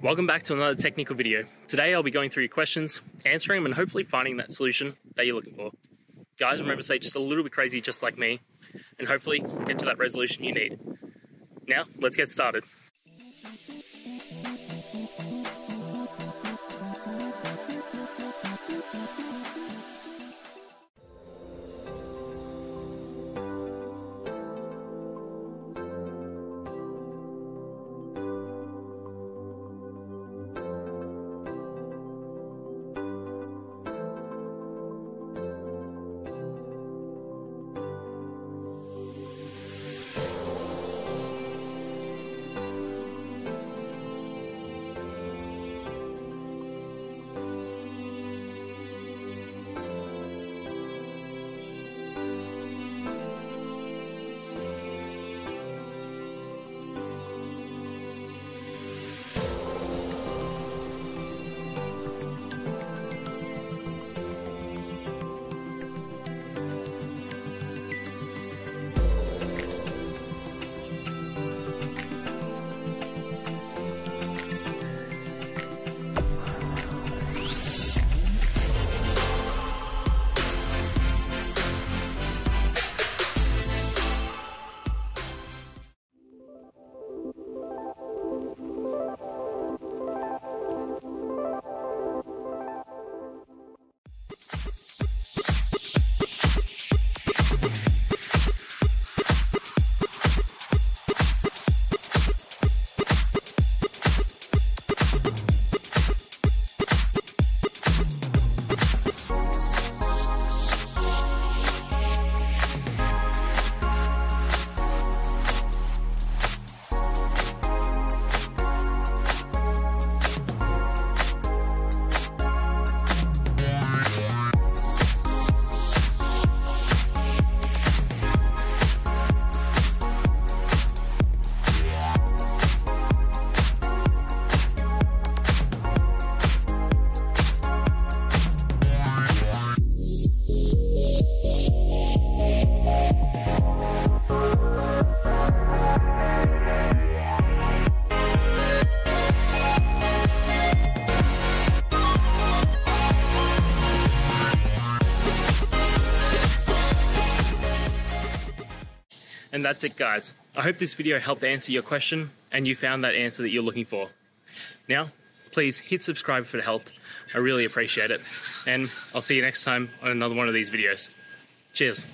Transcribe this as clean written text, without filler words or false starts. Welcome back to another technical video. Today I'll be going through your questions, answering them and hopefully finding that solution that you're looking for. Guys, remember to stay just a little bit crazy just like me and hopefully get to that resolution you need. Now, let's get started. And that's it, guys. I hope this video helped answer your question and you found that answer that you're looking for. Now, please hit subscribe if it helped. I really appreciate it. And I'll see you next time on another one of these videos. Cheers.